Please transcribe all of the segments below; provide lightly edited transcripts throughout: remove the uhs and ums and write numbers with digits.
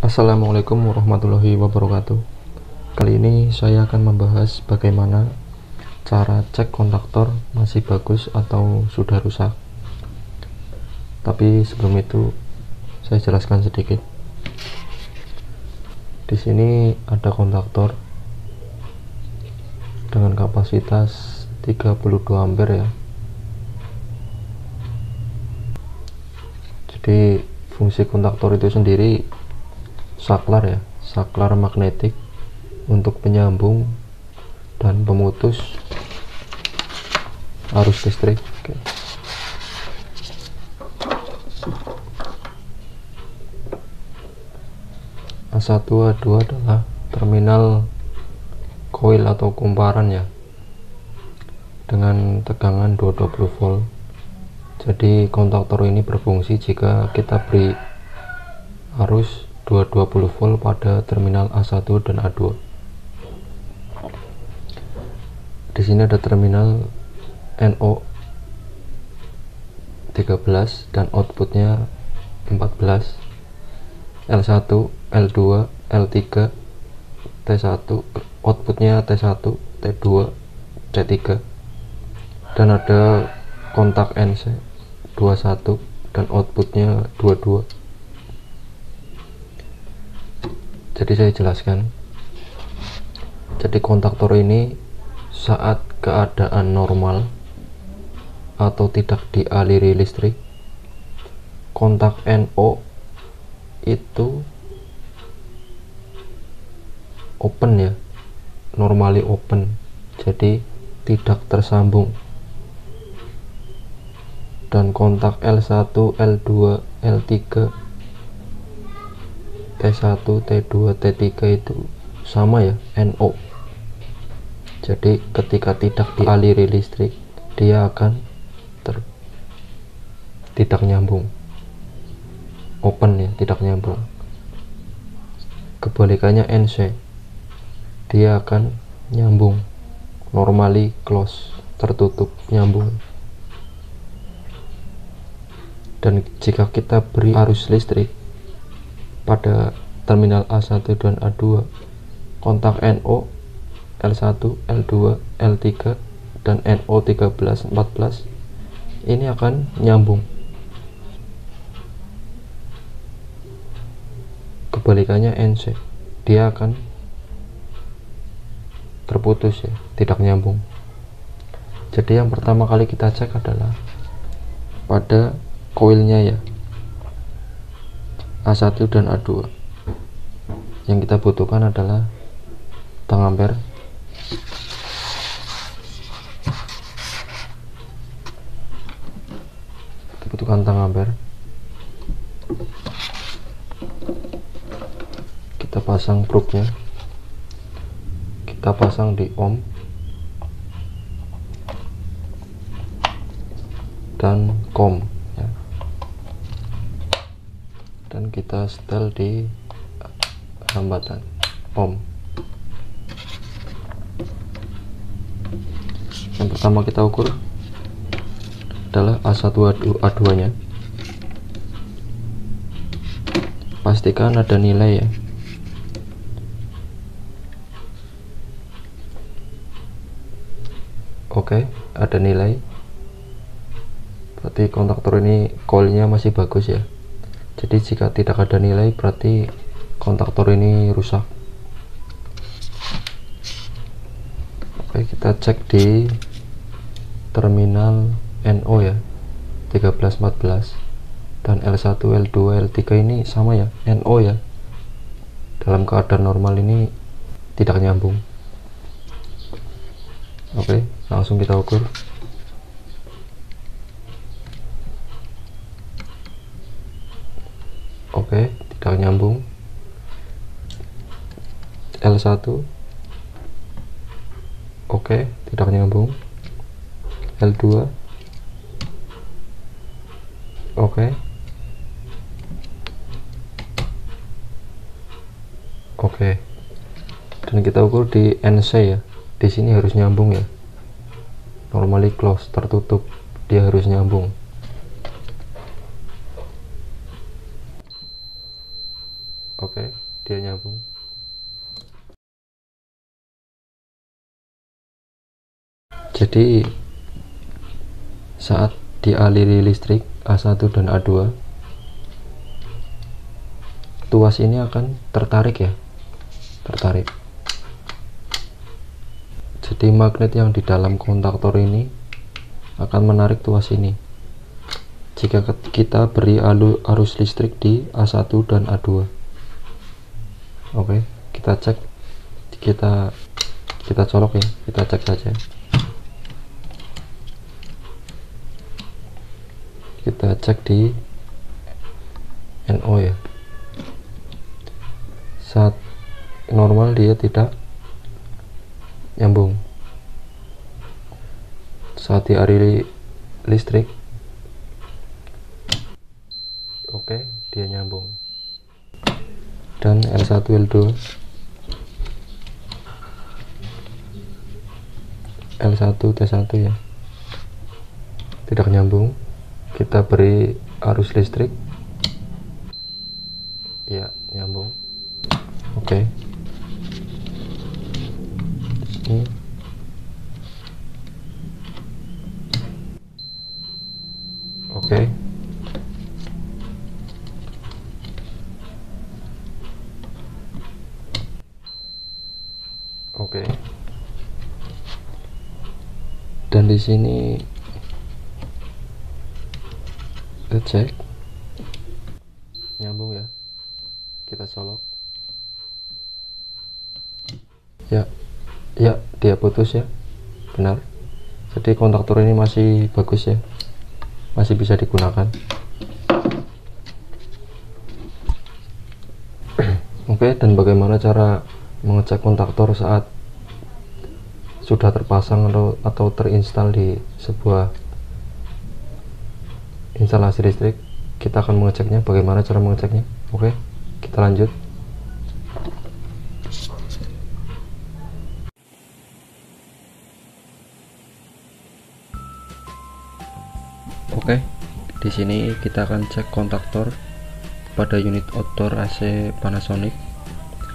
Assalamualaikum warahmatullahi wabarakatuh. Kali ini saya akan membahas bagaimana cara cek kontaktor masih bagus atau sudah rusak. Tapi sebelum itu saya jelaskan sedikit. Di sini ada kontaktor dengan kapasitas 32 ampere ya. Jadi fungsi kontaktor itu sendiri saklar magnetik untuk penyambung dan pemutus arus listrik. Oke. A1, A2 adalah terminal coil atau kumparan ya, dengan tegangan 220 volt. Jadi kontaktor ini berfungsi jika kita beri arus 220 volt pada terminal A1 dan A2. Di sini ada terminal NO 13 dan outputnya 14, L1, L2, L3, T1, outputnya T1, T2, C3, dan ada kontak NC 21 dan outputnya 22. Jadi saya jelaskan. Jadi kontaktor ini saat keadaan normal atau tidak dialiri listrik, kontak NO itu open ya, normally open, jadi tidak tersambung. Dan kontak L1, L2, L3, T1, T2, T3 itu sama ya, NO. Jadi ketika tidak dialiri listrik, dia akan tidak nyambung, open ya, tidak nyambung. Kebalikannya NC, dia akan nyambung, normally close, tertutup, nyambung. Dan jika kita beri arus listrik pada terminal A1 dan A2, kontak NO L1, L2, L3 dan NO 13, 14 ini akan nyambung. Kebalikannya NC, dia akan terputus ya, tidak nyambung. Jadi yang pertama kali kita cek adalah pada koilnya ya, A1 dan A2. Yang kita butuhkan adalah tang ampere. Kita butuhkan tang ampere. Kita pasang probe-nya. Kita pasang di ohm dan kom. Dan kita setel di hambatan ohm. Yang pertama kita ukur adalah A1 A2 nya. Pastikan ada nilai ya. Oke, ada nilai. Berarti kontaktor ini coilnya masih bagus ya. Jadi jika tidak ada nilai, berarti kontaktor ini rusak. Oke, kita cek di terminal NO ya, 13, 14 dan L1, L2, L3 ini sama ya, NO ya. Dalam keadaan normal ini tidak nyambung. Oke, langsung kita ukur. Oke, tidak nyambung. L1 oke, tidak nyambung. L2 oke. Dan kita ukur di NC ya. Di sini harus nyambung ya. Normally close, tertutup, dia harus nyambung. Oke, dia nyambung. Jadi saat dialiri listrik A1 dan A2, tuas ini akan tertarik ya, tertarik. Jadi magnet yang di dalam kontaktor ini akan menarik tuas ini. Jika kita beri arus listrik di A1 dan A2. Oke, kita cek, kita colok ya, kita cek saja. Kita cek di NO ya. Saat normal dia tidak nyambung. Saat dialiri listrik, oke, dia nyambung. Dan L1 L2. L1 T1 ya. Tidak nyambung. Kita beri arus listrik ya, nyambung. Oke, ini oke, oke. Dan di sini kita cek nyambung ya, kita colok ya, ya dia putus ya, benar. Jadi kontaktor ini masih bagus ya, masih bisa digunakan. Oke, dan bagaimana cara mengecek kontaktor saat sudah terpasang atau terinstal di sebuah instalasi listrik? Kita akan mengeceknya. Bagaimana cara mengeceknya? Oke, kita lanjut. Oke, di sini kita akan cek kontaktor pada unit outdoor AC Panasonic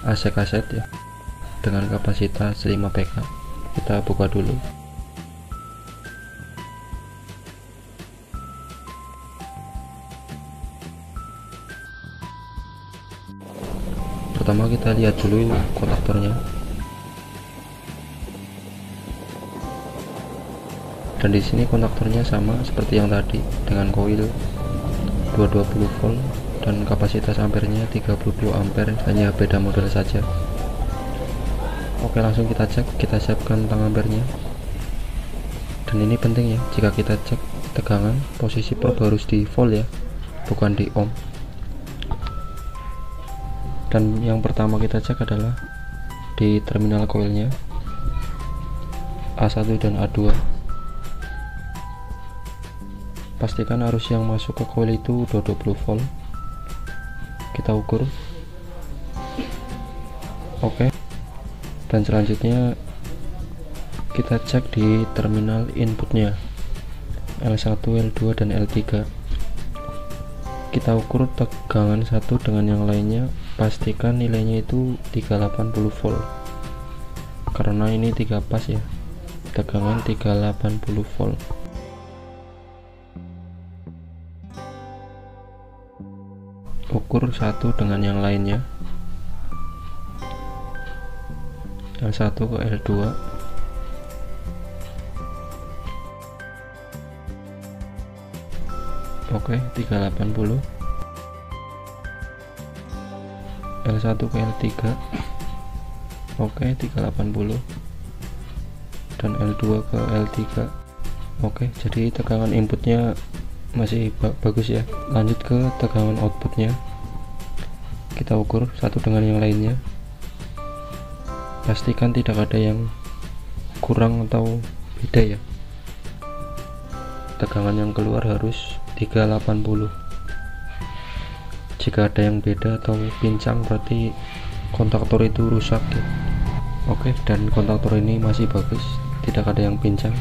AC cassette ya, dengan kapasitas 5 pk. Kita buka dulu. Pertama kita lihat dulu kontaktornya. Dan di sini kontaktornya sama seperti yang tadi, dengan koil 220 volt dan kapasitas ampernya 30 ampere, hanya beda model saja. Oke, langsung kita cek, kita siapkan tang ampernya. Dan ini penting ya, jika kita cek tegangan, posisi probe harus di volt ya, bukan di ohm. Dan yang pertama kita cek adalah di terminal koilnya A1 dan A2. Pastikan arus yang masuk ke koil itu 220 volt. Kita ukur. Oke. Dan selanjutnya kita cek di terminal inputnya L1, L2, dan L3. Kita ukur tegangan satu dengan yang lainnya, pastikan nilainya itu 380 volt karena ini 3 pas ya, tegangan 380 volt. Ukur satu dengan yang lainnya, L1 ke L2. Oke, 380. L1 ke L3. Oke, 380. Dan L2 ke L3. Oke, jadi tegangan inputnya masih bagus ya. Lanjut ke tegangan outputnya. Kita ukur satu dengan yang lainnya. Pastikan tidak ada yang kurang atau beda ya. Tegangan yang keluar harus 380. Jika ada yang beda atau pincang, berarti kontaktor itu rusak ya. Oke, dan kontaktor ini masih bagus, tidak ada yang pincang.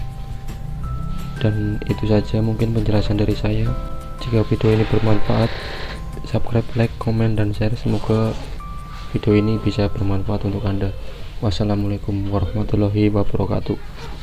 Dan itu saja mungkin penjelasan dari saya. Jika video ini bermanfaat, subscribe, like, komen, dan share. Semoga video ini bisa bermanfaat untuk Anda. Wassalamualaikum warahmatullahi wabarakatuh.